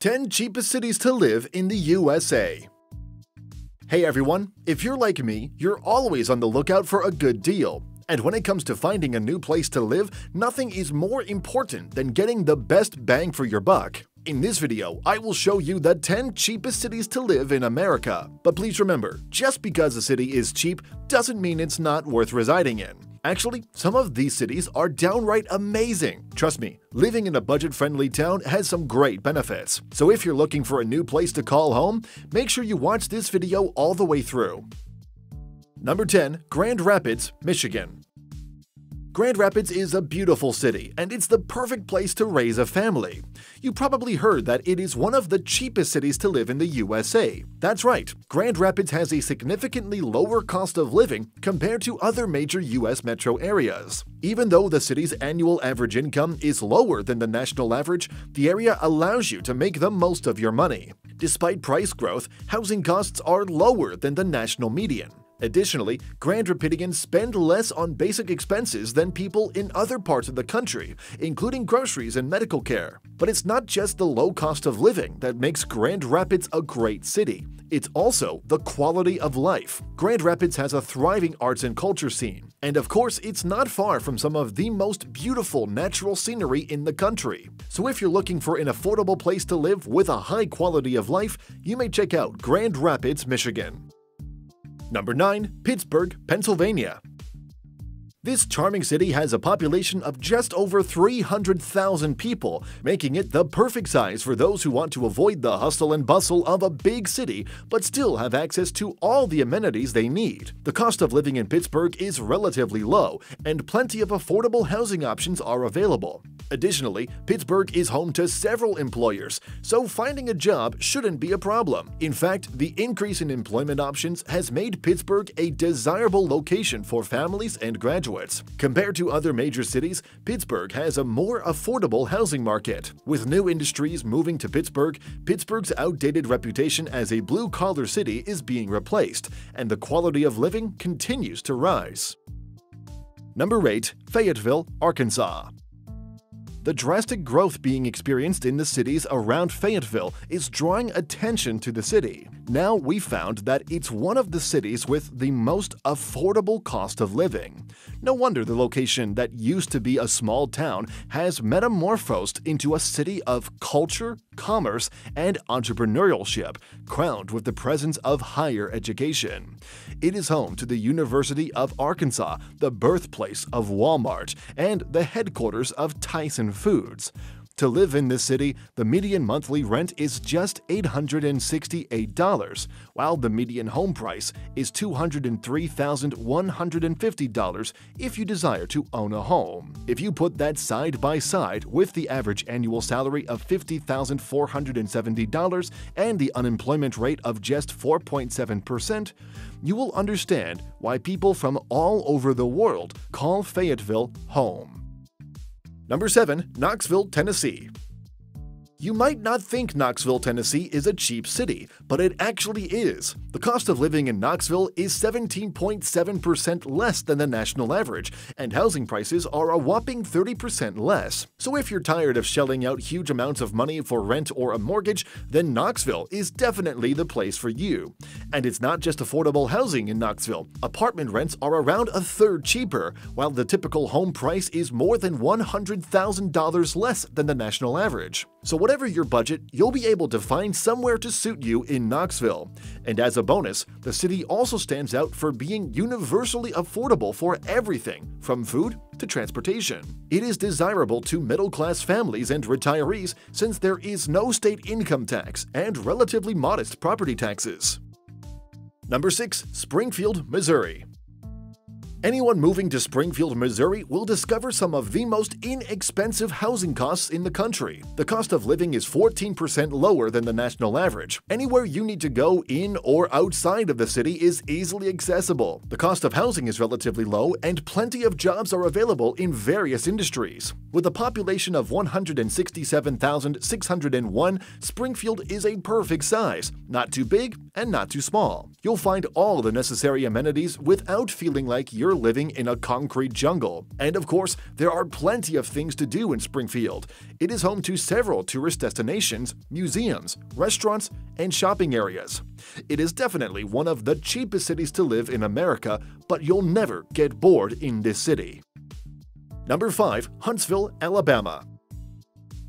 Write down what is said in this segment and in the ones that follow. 10 Cheapest Cities to Live in the USA. Hey everyone, if you're like me, you're always on the lookout for a good deal. And when it comes to finding a new place to live, nothing is more important than getting the best bang for your buck. In this video, I will show you the 10 cheapest cities to live in America. But please remember, just because a city is cheap doesn't mean it's not worth residing in. Actually, some of these cities are downright amazing. Trust me, living in a budget-friendly town has some great benefits. So if you're looking for a new place to call home, make sure you watch this video all the way through. Number 10. Grand Rapids, Michigan. Grand Rapids is a beautiful city, and it's the perfect place to raise a family. You probably heard that it is one of the cheapest cities to live in the USA. That's right, Grand Rapids has a significantly lower cost of living compared to other major US metro areas. Even though the city's annual average income is lower than the national average, the area allows you to make the most of your money. Despite price growth, housing costs are lower than the national median. Additionally, Grand Rapidians spend less on basic expenses than people in other parts of the country, including groceries and medical care. But it's not just the low cost of living that makes Grand Rapids a great city. It's also the quality of life. Grand Rapids has a thriving arts and culture scene. And of course, it's not far from some of the most beautiful natural scenery in the country. So if you're looking for an affordable place to live with a high quality of life, you may check out Grand Rapids, Michigan. Number 9. Pittsburgh, Pennsylvania. This charming city has a population of just over 300,000 people, making it the perfect size for those who want to avoid the hustle and bustle of a big city but still have access to all the amenities they need. The cost of living in Pittsburgh is relatively low, and plenty of affordable housing options are available. Additionally, Pittsburgh is home to several employers, so finding a job shouldn't be a problem. In fact, the increase in employment options has made Pittsburgh a desirable location for families and graduates. Compared to other major cities, Pittsburgh has a more affordable housing market. With new industries moving to Pittsburgh, Pittsburgh's outdated reputation as a blue-collar city is being replaced, and the quality of living continues to rise. Number 8. Fayetteville, Arkansas. The drastic growth being experienced in the cities around Fayetteville is drawing attention to the city. Now we found that it's one of the cities with the most affordable cost of living. No wonder the location that used to be a small town has metamorphosed into a city of culture, commerce, and entrepreneurship, crowned with the presence of higher education. It is home to the University of Arkansas, the birthplace of Walmart, and the headquarters of Tyson Foods. To live in this city, the median monthly rent is just $868, while the median home price is $203,150 if you desire to own a home. If you put that side by side with the average annual salary of $50,470 and the unemployment rate of just 4.7%, you will understand why people from all over the world call Fayetteville home. Number 7. Knoxville, Tennessee. You might not think Knoxville, Tennessee is a cheap city, but it actually is. The cost of living in Knoxville is 17.7% less than the national average, and housing prices are a whopping 30% less. So if you're tired of shelling out huge amounts of money for rent or a mortgage, then Knoxville is definitely the place for you. And it's not just affordable housing in Knoxville. Apartment rents are around a third cheaper, while the typical home price is more than $100,000 less than the national average. So whatever your budget, you'll be able to find somewhere to suit you in Knoxville. And as a bonus, the city also stands out for being universally affordable for everything, from food to transportation. It is desirable to middle-class families and retirees since there is no state income tax and relatively modest property taxes. Number 6. Springfield, Missouri. Anyone moving to Springfield, Missouri will discover some of the most inexpensive housing costs in the country. The cost of living is 14% lower than the national average. Anywhere you need to go in or outside of the city is easily accessible. The cost of housing is relatively low, and plenty of jobs are available in various industries. With a population of 167,601, Springfield is a perfect size, not too big and not too small. You'll find all the necessary amenities without feeling like you're you're living in a concrete jungle. And of course, there are plenty of things to do in Springfield. It is home to several tourist destinations, museums, restaurants, and shopping areas. It is definitely one of the cheapest cities to live in America, but you'll never get bored in this city. Number 5. Huntsville, Alabama.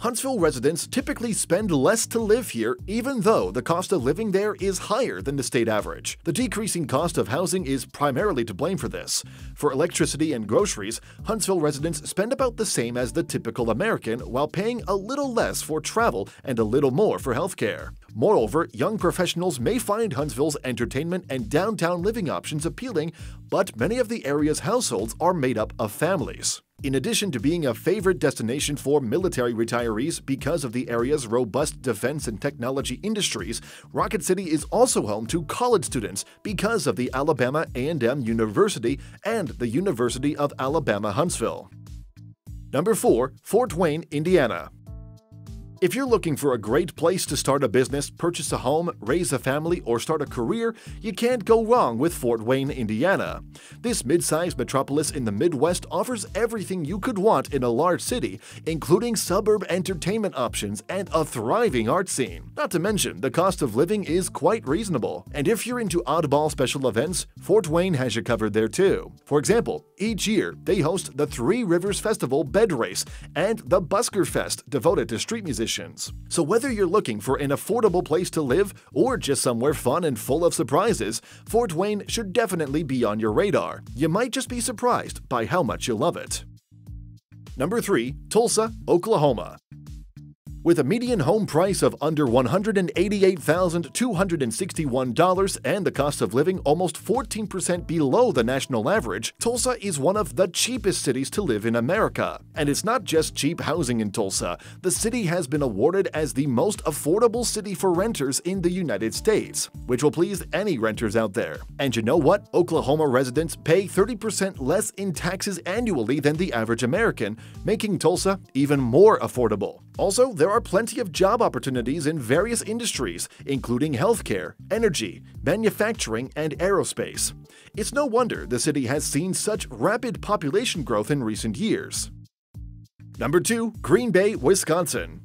Huntsville residents typically spend less to live here, even though the cost of living there is higher than the state average. The decreasing cost of housing is primarily to blame for this. For electricity and groceries, Huntsville residents spend about the same as the typical American while paying a little less for travel and a little more for healthcare. Moreover, young professionals may find Huntsville's entertainment and downtown living options appealing, but many of the area's households are made up of families. In addition to being a favorite destination for military retirees because of the area's robust defense and technology industries, Rocket City is also home to college students because of the Alabama A&M University and the University of Alabama Huntsville. Number 4. Fort Wayne, Indiana. If you're looking for a great place to start a business, purchase a home, raise a family, or start a career, you can't go wrong with Fort Wayne, Indiana. This mid-sized metropolis in the Midwest offers everything you could want in a large city, including suburb entertainment options and a thriving art scene. Not to mention, the cost of living is quite reasonable. And if you're into oddball special events, Fort Wayne has you covered there too. For example, each year they host the Three Rivers Festival Bed Race and the Busker Fest, devoted to street musicians. So whether you're looking for an affordable place to live or just somewhere fun and full of surprises, Fort Wayne should definitely be on your radar. You might just be surprised by how much you love it. Number 3. Tulsa, Oklahoma. With a median home price of under $188,261 and the cost of living almost 14% below the national average, Tulsa is one of the cheapest cities to live in America. And it's not just cheap housing in Tulsa. The city has been awarded as the most affordable city for renters in the United States, which will please any renters out there. And you know what? Oklahoma residents pay 30% less in taxes annually than the average American, making Tulsa even more affordable. Also, there are plenty of job opportunities in various industries, including healthcare, energy, manufacturing, and aerospace. It's no wonder the city has seen such rapid population growth in recent years. Number 2. Green Bay, Wisconsin.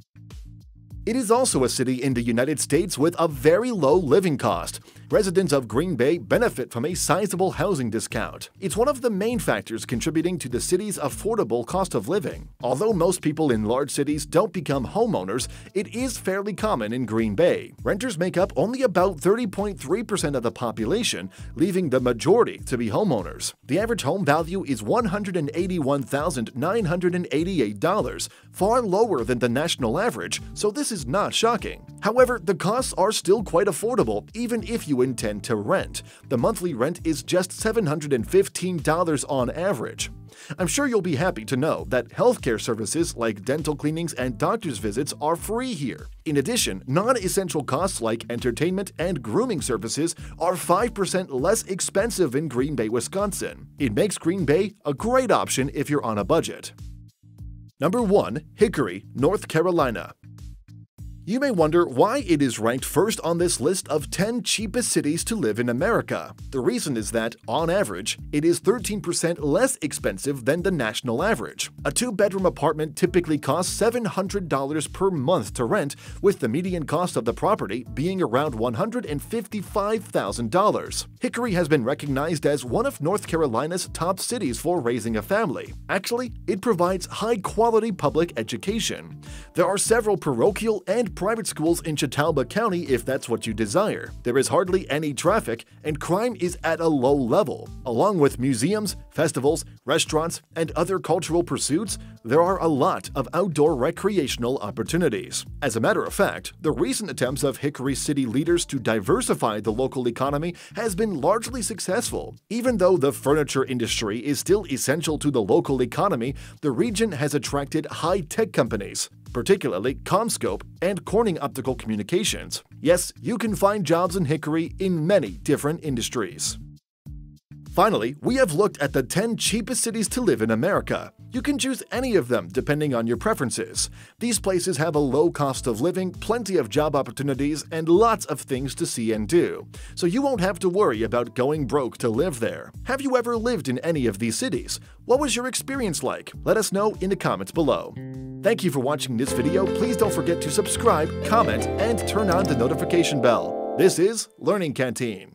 It is also a city in the United States with a very low living cost. Residents of Green Bay benefit from a sizable housing discount. It's one of the main factors contributing to the city's affordable cost of living. Although most people in large cities don't become homeowners, it is fairly common in Green Bay. Renters make up only about 30.3% of the population, leaving the majority to be homeowners. The average home value is $181,988, far lower than the national average, so this is not shocking. However, the costs are still quite affordable, even if you intend to rent. The monthly rent is just $715 on average. I'm sure you'll be happy to know that healthcare services like dental cleanings and doctor's visits are free here. In addition, non-essential costs like entertainment and grooming services are 5% less expensive in Green Bay, Wisconsin. It makes Green Bay a great option if you're on a budget. Number 1. Hickory, North Carolina. You may wonder why it is ranked first on this list of 10 cheapest cities to live in America. The reason is that, on average, it is 13% less expensive than the national average. A two-bedroom apartment typically costs $700 per month to rent, with the median cost of the property being around $155,000. Hickory has been recognized as one of North Carolina's top cities for raising a family. Actually, it provides high-quality public education. There are several parochial and private schools in Catawba County if that's what you desire. There is hardly any traffic, and crime is at a low level. Along with museums, festivals, restaurants, and other cultural pursuits, there are a lot of outdoor recreational opportunities. As a matter of fact, the recent attempts of Hickory City leaders to diversify the local economy has been largely successful. Even though the furniture industry is still essential to the local economy, the region has attracted high-tech companies, particularly ComScope and Corning Optical Communications. Yes, you can find jobs in Hickory in many different industries. Finally, we have looked at the 10 cheapest cities to live in America. You can choose any of them depending on your preferences. These places have a low cost of living, plenty of job opportunities, and lots of things to see and do, so you won't have to worry about going broke to live there. Have you ever lived in any of these cities? What was your experience like? Let us know in the comments below. Thank you for watching this video. Please don't forget to subscribe, comment, and turn on the notification bell. This is Learning Canteen.